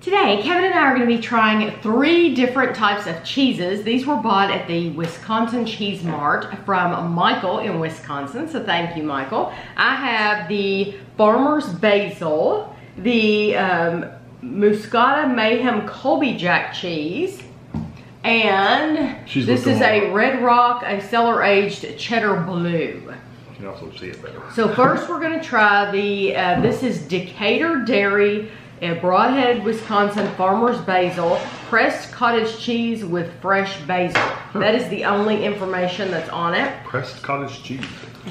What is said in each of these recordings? Today, Kevin and I are going to be trying 3 different types of cheeses. These were bought at the Wisconsin Cheese Mart from Michael in Wisconsin, so thank you, Michael. I have the Farmer's Basil, the Muscoda Mayhem Colby Jack cheese, and this is a Red Rock, a cellar-aged cheddar blue. You can also see it better. So first we're going to try the, this is Decatur Dairy, a Broadhead, Wisconsin Farmer's Basil, pressed cottage cheese with fresh basil. That is the only information that's on it. Pressed cottage cheese.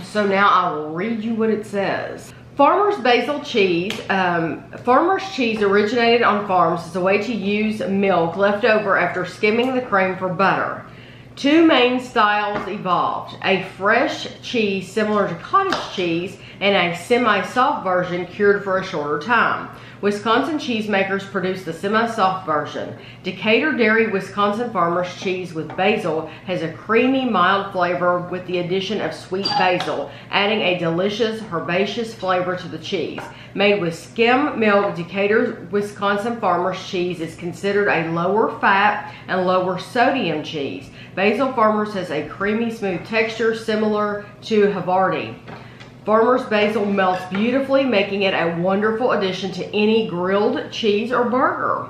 So now I will read you what it says. Farmer's Basil cheese. Farmer's cheese originated on farms as a way to use milk left over after skimming the cream for butter. 2 main styles evolved, a fresh cheese similar to cottage cheese and a semi-soft version cured for a shorter time. Wisconsin cheesemakers produce the semi-soft version. Decatur Dairy Wisconsin Farmer's Cheese with basil has a creamy, mild flavor with the addition of sweet basil, adding a delicious, herbaceous flavor to the cheese. Made with skim milk, Decatur Wisconsin Farmer's Cheese is considered a lower-fat and lower-sodium cheese. Basil Farmers has a creamy, smooth texture similar to Havarti. Farmer's Basil melts beautifully, making it a wonderful addition to any grilled cheese or burger.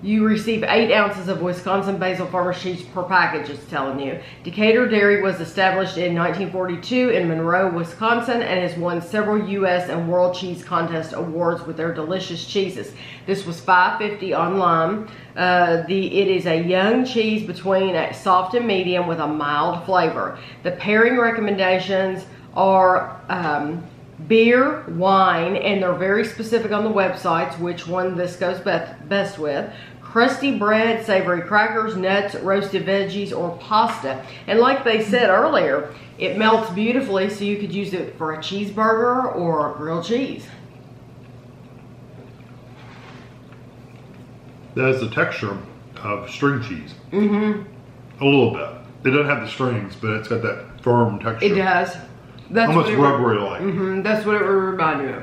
You receive 8 ounces of Wisconsin Basil Farmer's Cheese per package, it's telling you. Decatur Dairy was established in 1942 in Monroe, Wisconsin, and has won several U.S. and World Cheese Contest awards with their delicious cheeses. This was $5.50 online. It is a young cheese between a soft and medium with a mild flavor. The pairing recommendations are beer, wine, and they're very specific on the websites which one this goes best with. Crusty bread, savory crackers, nuts, roasted veggies, or pasta. And like they said earlier, it melts beautifully, so you could use it for a cheeseburger or grilled cheese. That has the texture of string cheese. Mm-hmm. A little bit. It doesn't have the strings, but it's got that firm texture. It does. That's almost rubbery-like. Mm-hmm, that's what it would remind me of.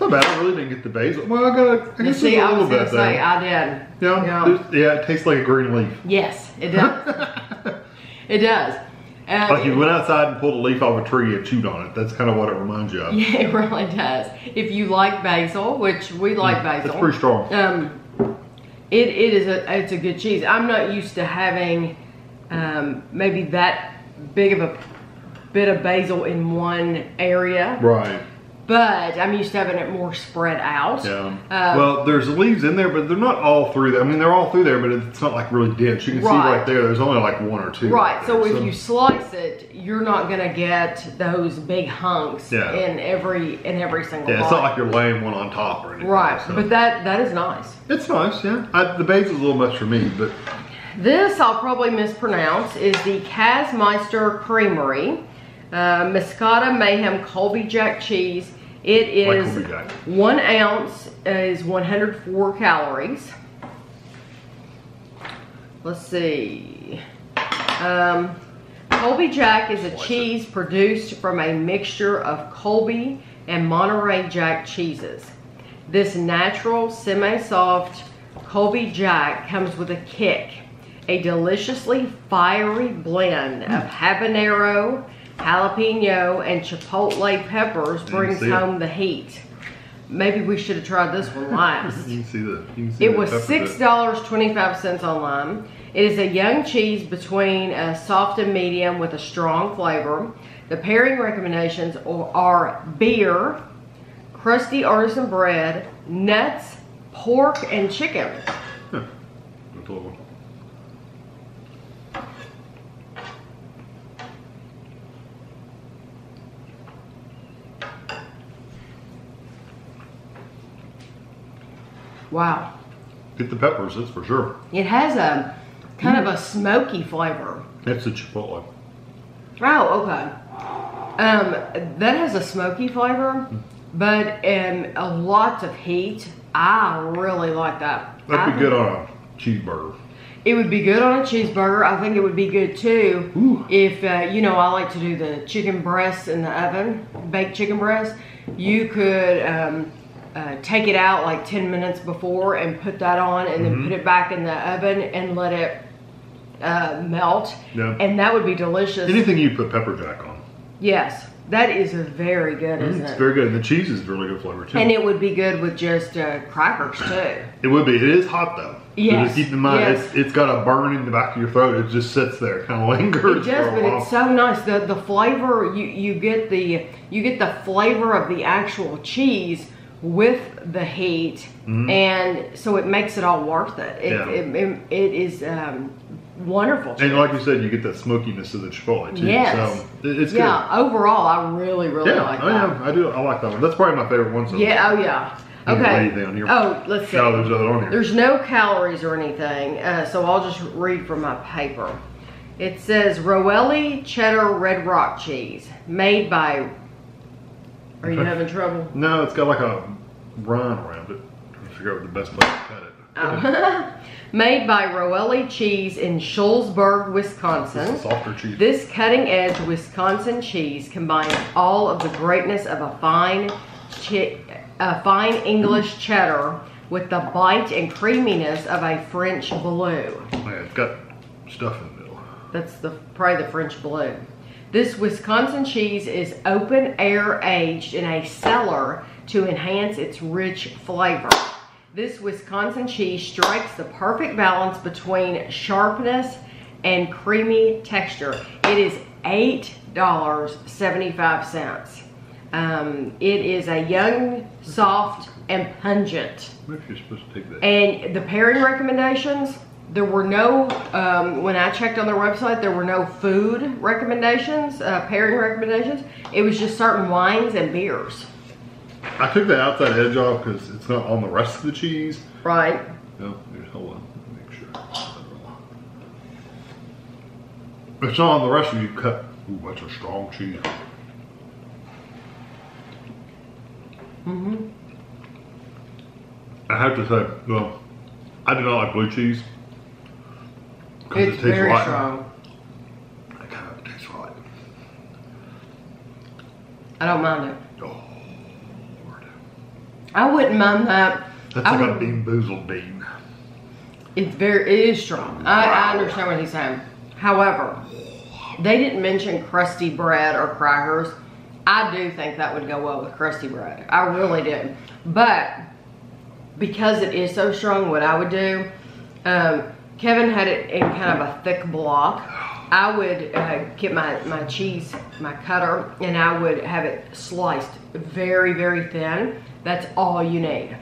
Not bad. I really didn't get the basil. Well, I guess I was gonna say I did. Yeah, yeah, it tastes like a green leaf. Yes, it does. It does. Like you went outside and pulled a leaf off a tree and chewed on it. That's kind of what it reminds you of. Yeah, it really does. If you like basil, which we like basil, it's pretty strong. It's a good cheese. I'm not used to having maybe that big of a bit of basil in one area. Right. But I'm used to having it more spread out. Yeah. Well, there's leaves in there, but they're not all through there. I mean, they're all through there, but it's not like really dense. You can see right there, there's only like 1 or 2. Right. So if you slice it, you're not going to get those big hunks in every single bite. Yeah, it's not like you're laying one on top or anything. Right. So. But that is nice. It's nice, yeah. The basil's a little much for me, but... This, I'll probably mispronounce, is the Kasemeister Creamery. Muscoda Mayhem Colby Jack cheese. It is 1 ounce is 104 calories. Let's see. Colby Jack is a cheese produced from a mixture of Colby and Monterey Jack cheeses. This natural semi-soft Colby Jack comes with a kick, a deliciously fiery blend of habanero, jalapeno, and chipotle peppers brings home the heat. Maybe we should have tried this one last. You can see that. It was $6.25 online. It is a young cheese between a soft and medium with a strong flavor. The pairing recommendations are beer, crusty artisan bread, nuts, pork, and chicken. Huh. Wow. Get the peppers, that's for sure. It has a kind of a smoky flavor. That's the chipotle. Oh, okay. That has a smoky flavor, but a lot of heat. I really like that. That'd be good on a cheeseburger. It would be good on a cheeseburger. I think it would be good too if, you know, I like to do the chicken breasts in the oven, baked chicken breasts. You could take it out like 10 minutes before and put that on and then put it back in the oven and let it melt. Yeah. And that would be delicious. Anything you put pepper jack on. Yes. That is very good, isn't it? It's very good. And the cheese is really good flavor too. And it would be good with just crackers too. It would be. It is hot though. Yes. Keep in mind, yes. It's got a burn in the back of your throat. It just sits there, kind of lingers. It does, but it's so nice. The flavor you get the flavor of the actual cheese with the heat, and so it makes it all worth it. It is wonderful. And like you said, you get that smokiness of the chipotle too. Yes. So it's good. Overall, I really like that. Yeah, I do. I like that one. That's probably my favorite one. So yeah. Oh yeah. Okay. Oh, let's see. No, there's nothing on here. There's no calories or anything, so I'll just read from my paper. It says Roelli Cheddar Red Rock Cheese, made by. Are you having trouble? No, it's got like a rind around it. I'm trying to figure out the best place to cut it. Oh. Made by Roelli Cheese in Shullsburg, Wisconsin. This is softer cheese. This cutting-edge Wisconsin cheese combines all of the greatness of a fine English cheddar with the bite and creaminess of a French blue. Yeah, it's got stuff in the middle. That's probably the French blue. This Wisconsin cheese is open air aged in a cellar to enhance its rich flavor. This Wisconsin cheese strikes the perfect balance between sharpness and creamy texture. It is $8.75. It is a young, soft, and pungent. Maybe you're supposed to take that. And the pairing recommendations, there were no, when I checked on their website, there were no food recommendations, pairing recommendations. It was just certain wines and beers. I took the outside edge off because it's not on the rest of the cheese. Right. No, hold on, let me make sure. It's not on the rest of you cut. Ooh, that's a strong cheese. I have to say, well, I do not like blue cheese because it tastes very strong. It kind of tastes right. I don't mind it. Oh, Lord. I wouldn't mind that. That's like a bean boozled bean. It is strong. Wow. I understand what he's saying. However, they didn't mention crusty bread or crackers. I do think that would go well with crusty bread. I really do. But because it is so strong, what I would do, Kevin had it in kind of a thick block. I would get my cheese, my cutter, and I would have it sliced very, very thin. That's all you need.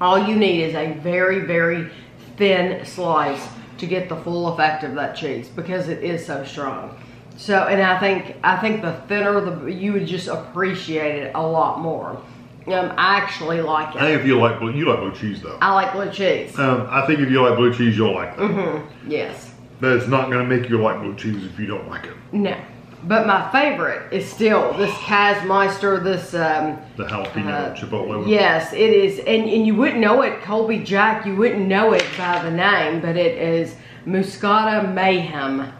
All you need is a very, very thin slice to get the full effect of that cheese because it is so strong. So, and I think the thinner, you would just appreciate it a lot more. I actually like it. I think if you like blue cheese though. I like blue cheese. I think if you like blue cheese, you'll like that. Yes. But it's not going to make you like blue cheese if you don't like it. No. But my favorite is still this Kasemeister, this... the jalapeno chipotle. Yes, it is. And you wouldn't know it, Colby Jack, you wouldn't know it by the name, but it is Muscoda Mayhem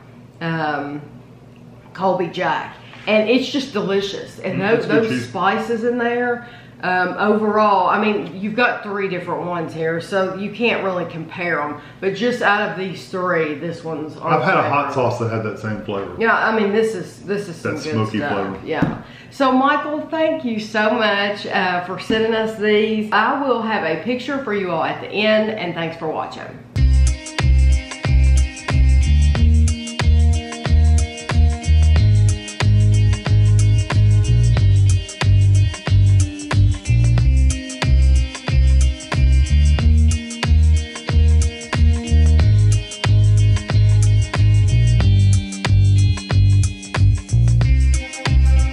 Colby Jack, and it's just delicious. And those spices in there, overall, I mean, you've got three different ones here, so you can't really compare them. But just out of these three, this one's. I've had a hot sauce that had that same flavor. Yeah, I mean, this is that some smoky good stuff. Flavor. Yeah. So Michael, thank you so much for sending us these. I will have a picture for you all at the end, and thanks for watching.